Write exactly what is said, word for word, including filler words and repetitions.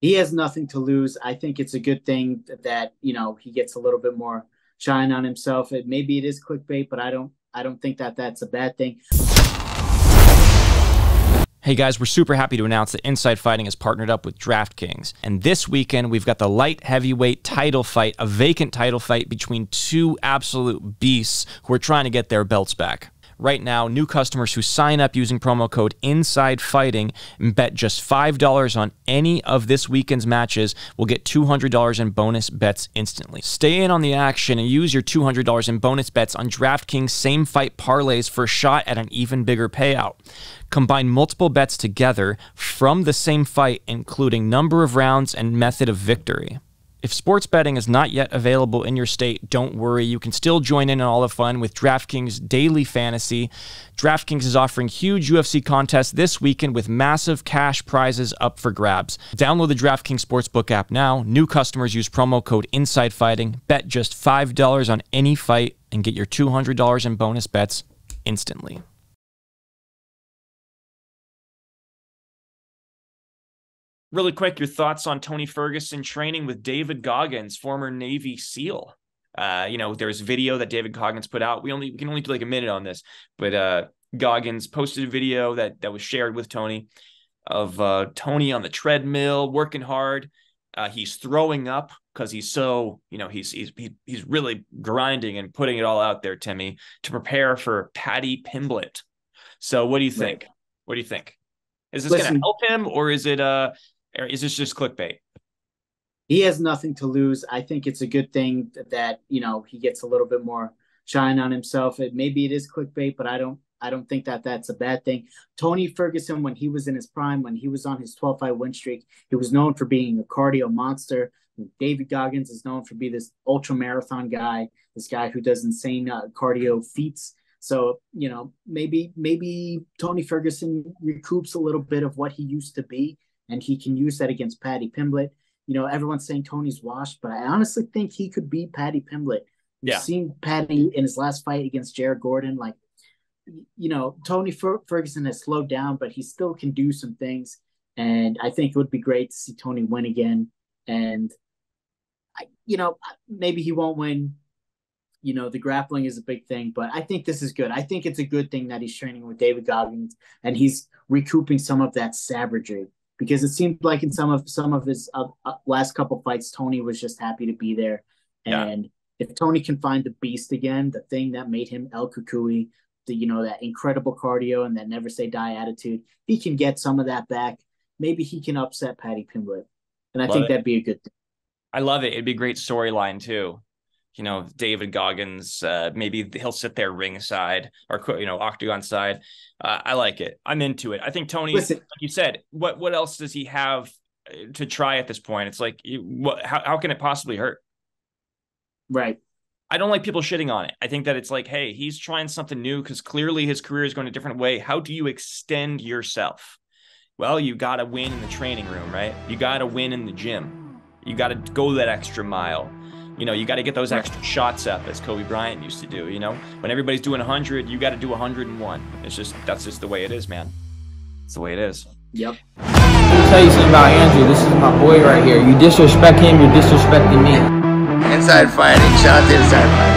he has nothing to lose. I think it's a good thing that, that, you know, he gets a little bit more shine on himself. It, maybe it is clickbait, but I don't, I don't think that that's a bad thing. Hey guys, we're super happy to announce that Inside Fighting has partnered up with DraftKings. And this weekend, we've got the light heavyweight title fight, a vacant title fight between two absolute beasts who are trying to get their belts back. Right now, new customers who sign up using promo code INSIDEFIGHTING and bet just five dollars on any of this weekend's matches will get two hundred dollars in bonus bets instantly. Stay in on the action and use your two hundred dollars in bonus bets on DraftKings same fight parlays for a shot at an even bigger payout. Combine multiple bets together from the same fight, including number of rounds and method of victory. If sports betting is not yet available in your state, don't worry. You can still join in on all the fun with DraftKings Daily Fantasy. DraftKings is offering huge U F C contests this weekend with massive cash prizes up for grabs. Download the DraftKings Sportsbook app now. New customers use promo code INSIDEFIGHTING. Bet just five dollars on any fight and get your two hundred dollars in bonus bets instantly. Really quick, your thoughts on Tony Ferguson training with David Goggins, former Navy SEAL. Uh, you know, there's video that David Goggins put out. We only we can only do like a minute on this, but uh, Goggins posted a video that that was shared with Tony of uh, Tony on the treadmill working hard. Uh, he's throwing up because he's so you know he's he's he's really grinding and putting it all out there, Timmy, to prepare for Paddy Pimblett. So, what do you think? Right. What do you think? Is this going to help him, or is it uh Or is this just clickbait? He has nothing to lose. I think it's a good thing that, that you know, he gets a little bit more shine on himself. It, maybe it is clickbait, but I don't I don't think that that's a bad thing. Tony Ferguson, when he was in his prime, when he was on his twelve-fight win streak, he was known for being a cardio monster. David Goggins is known for being this ultra-marathon guy, this guy who does insane uh, cardio feats. So, you know, maybe maybe Tony Ferguson recoups a little bit of what he used to be. And he can use that against Paddy Pimblett. You know, everyone's saying Tony's washed, but I honestly think he could beat Paddy Pimblett. We've yeah. seen Paddy in his last fight against Jared Gordon. Like, you know, Tony Fer Ferguson has slowed down, but he still can do some things. And I think it would be great to see Tony win again. And, I, you know, maybe he won't win. You know, the grappling is a big thing, but I think this is good. I think it's a good thing that he's training with David Goggins, and he's recouping some of that savagery. Because it seemed like in some of some of his uh, uh, last couple fights, Tony was just happy to be there. And yeah. if Tony can find the beast again, the thing that made him El Cucuy, the you know that incredible cardio and that never say die attitude, he can get some of that back. Maybe he can upset Paddy Pimblett, and I love think it. That'd be a good thing. I love it. It'd be a great storyline too. You know, David Goggins, uh, maybe he'll sit there ringside or, you know, octagon side. Uh, I like it. I'm into it. I think Tony, Listen, like you said, what what else does he have to try at this point? It's like, what, how, how can it possibly hurt? Right. I don't like people shitting on it. I think that it's like, hey, he's trying something new because clearly his career is going a different way. How do you extend yourself? Well, you got to win in the training room, right? You got to win in the gym. You got to go that extra mile. You know, you got to get those extra shots up, as Kobe Bryant used to do, you know? When everybody's doing one hundred, you got to do one hundred and one. It's just, that's just the way it is, man. It's the way it is. Yep. Let me tell you something about Andrew. This is my boy right here. You disrespect him, you disrespecting me. Inside Fighting. Shout out to Inside Fighting.